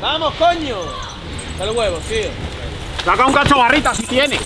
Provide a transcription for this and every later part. ¡Vamos, coño! ¡Dale huevos, tío! ¡Saca un cacho barrita si tiene!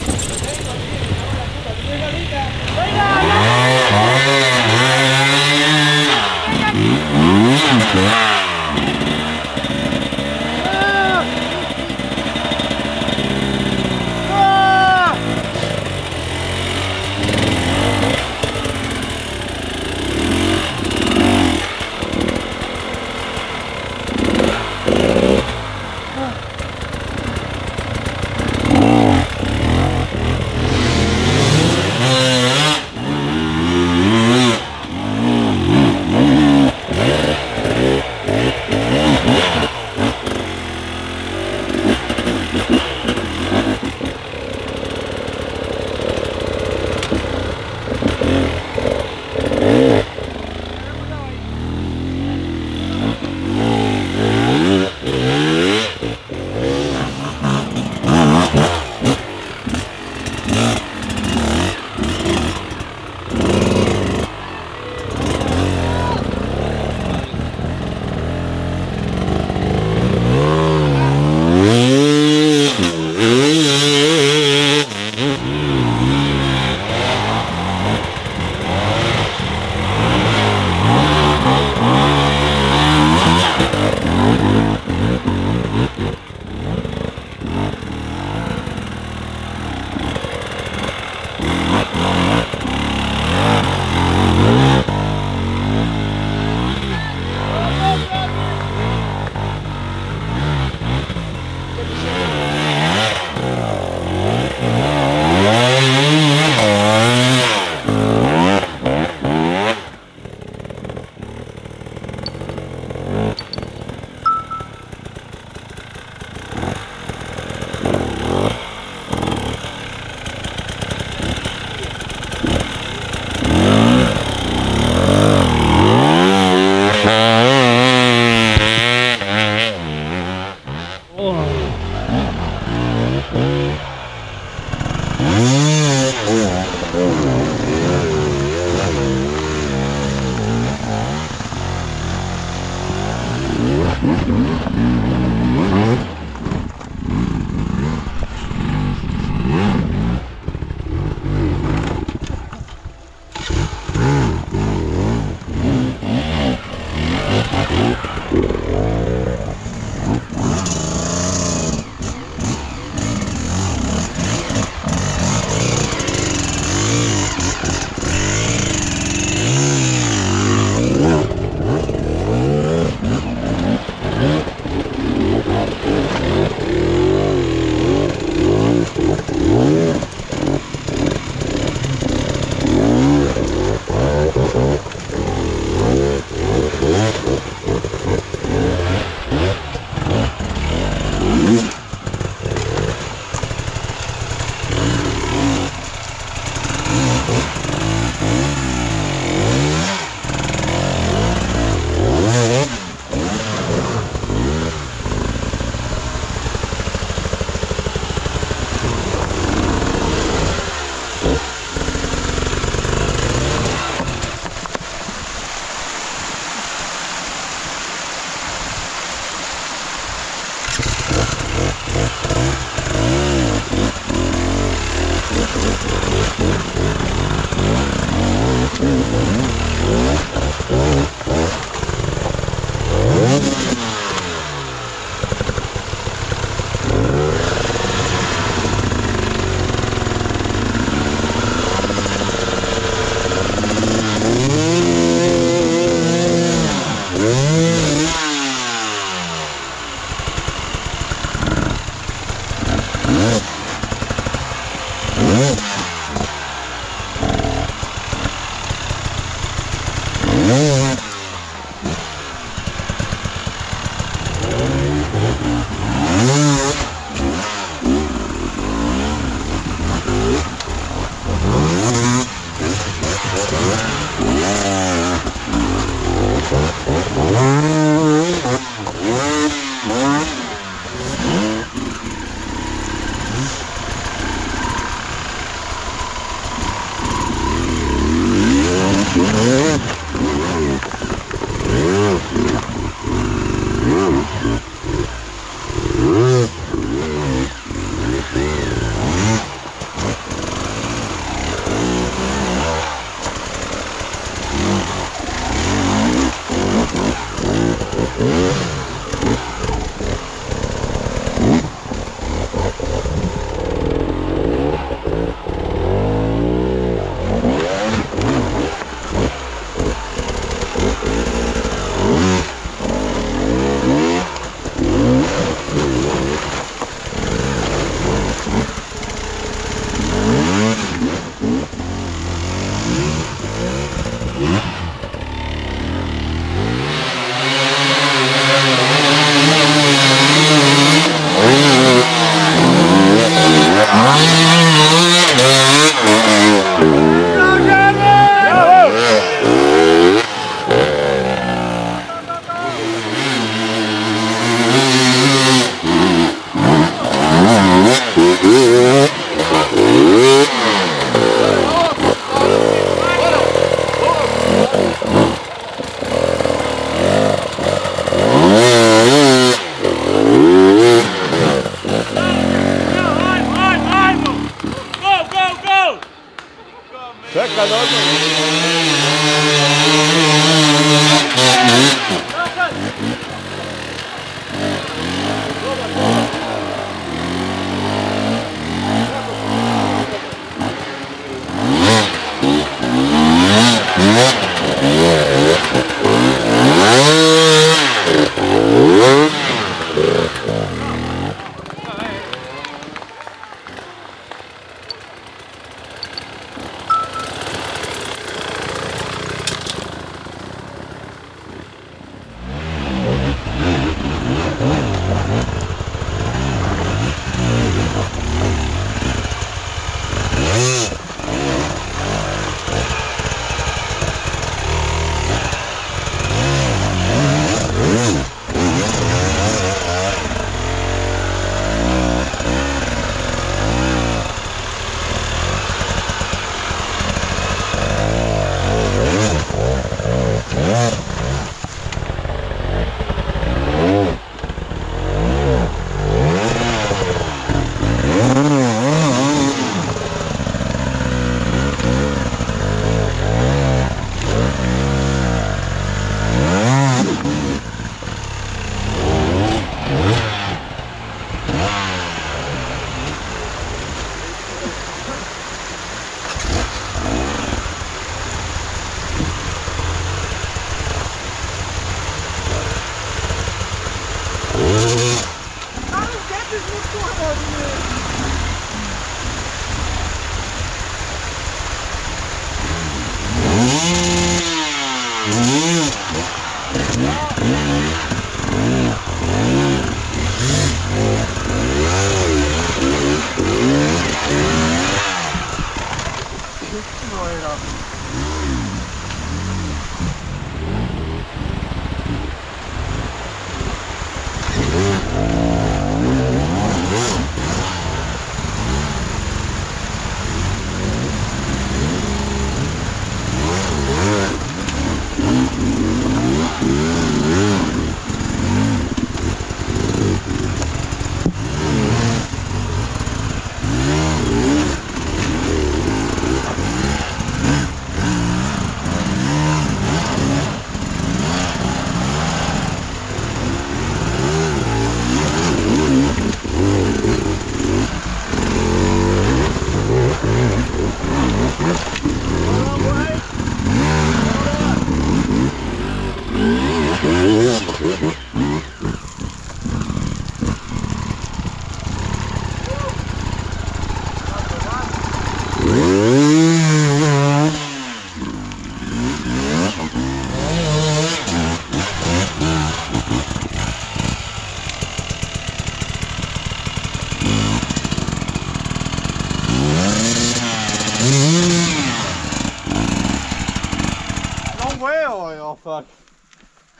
all fucked.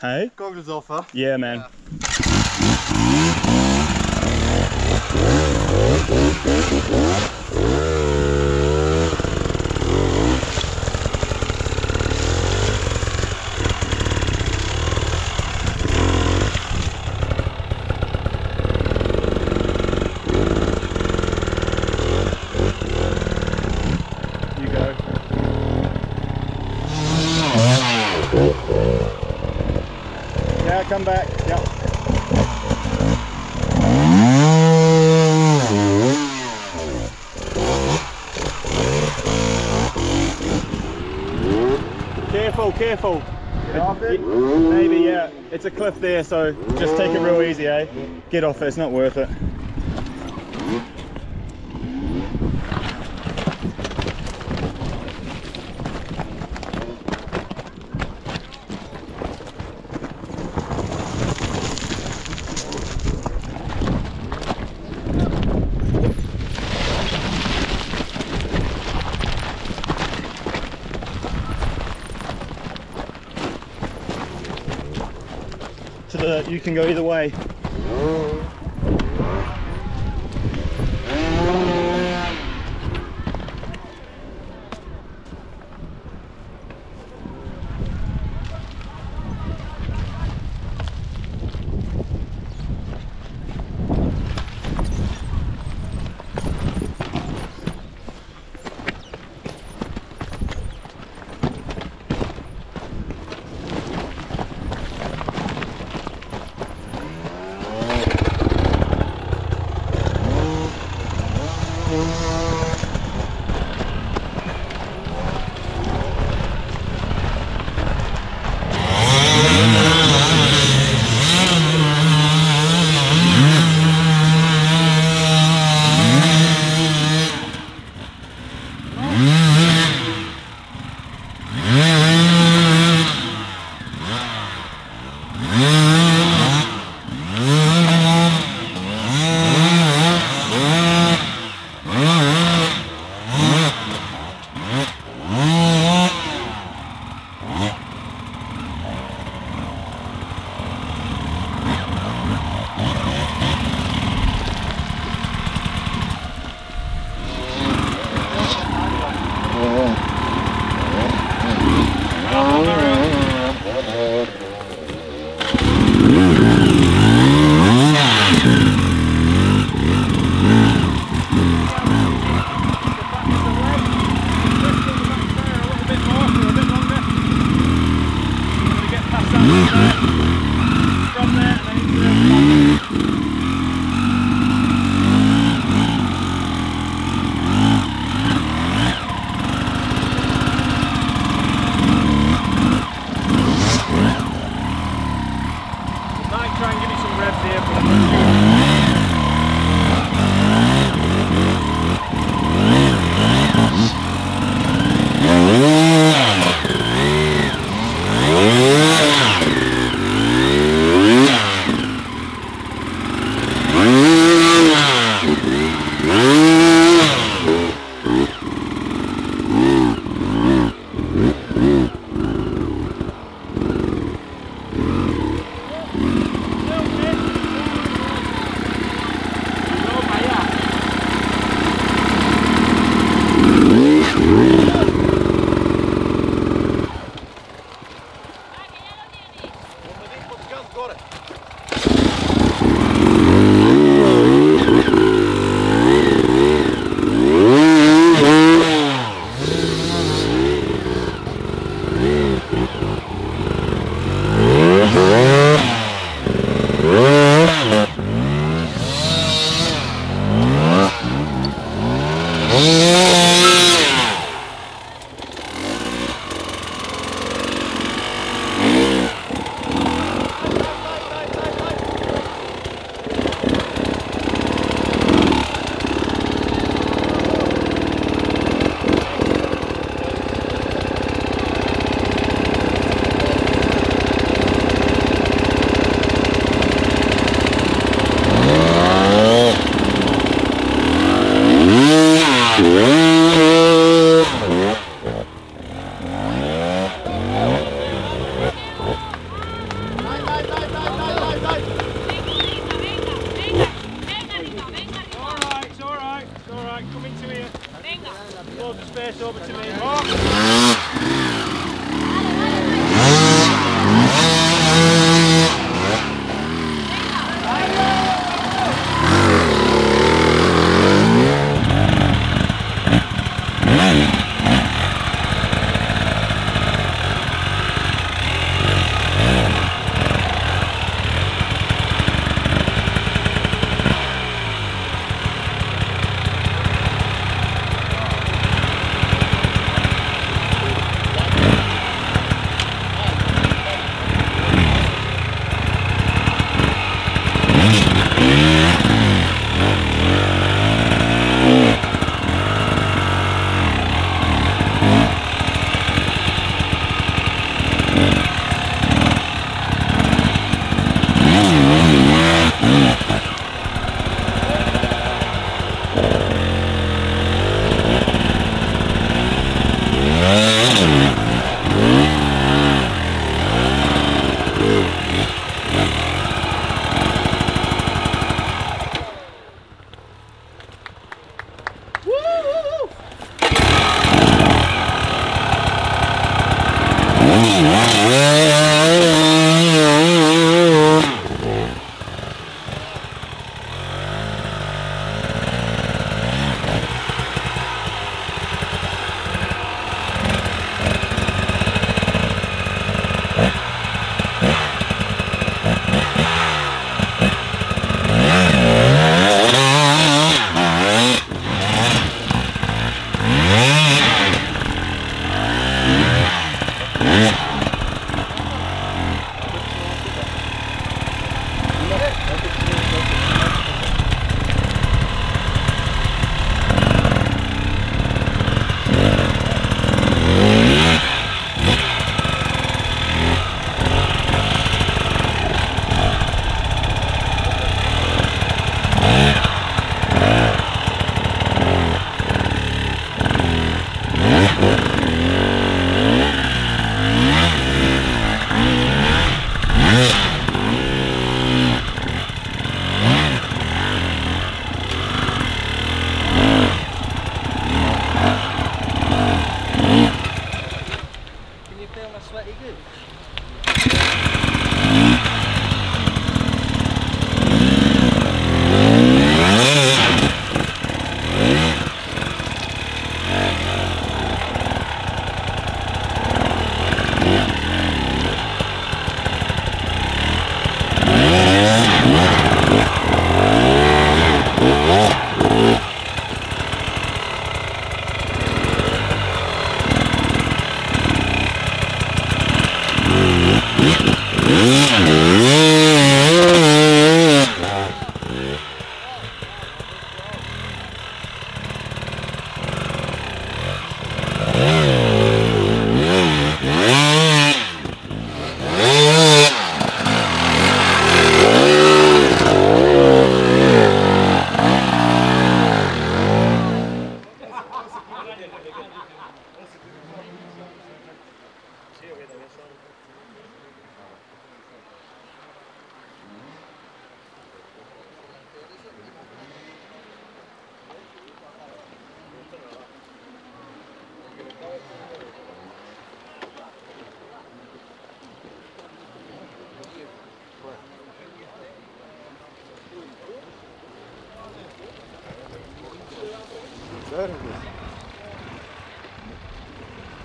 Hey? Goggles all fucked. Yeah, man. Yeah. Come back. Yep. Careful, careful. Get off it? Maybe, yeah. It's a cliff there, so just take it real easy, eh? Get off it, it's not worth it. You can go either way. loads of space over to me.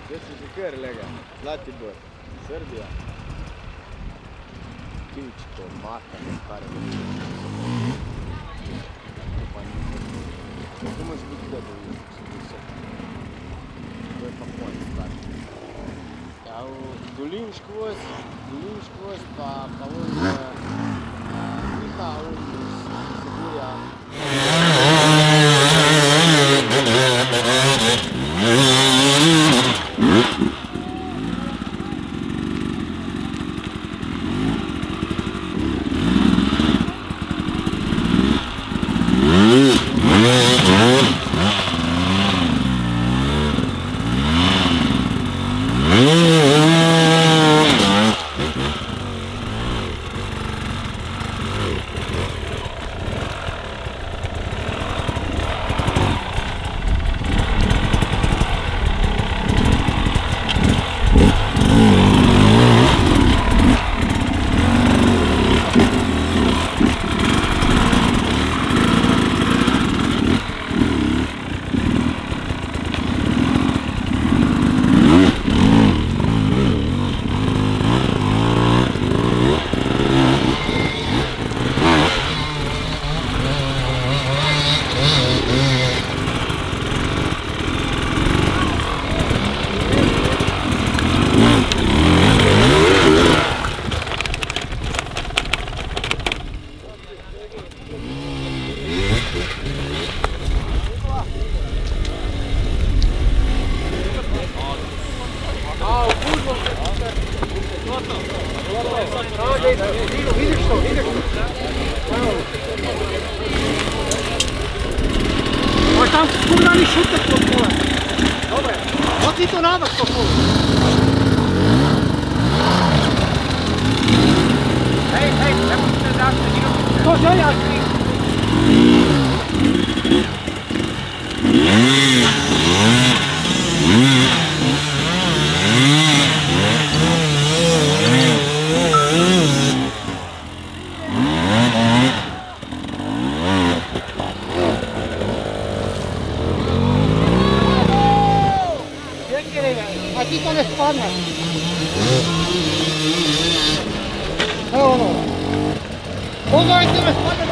Gdje si žikar lega? Zlatibor, Srbija. Pičko, maka, ne stare. To može biti dobro visoko. To je pa pojde stvar. Ja u dolin škvoz, pa ovdje... Miha, ovdje se gulja. Ой, там куда не шутят по поле. Добре, вот и то надо по поле. Ей, не можете дать, не можете. Тоже я крик. Aquí con espalda. No, no. Pongo ahí con la espalda,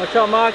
Watch out, Mark.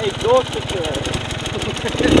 Hey, go to the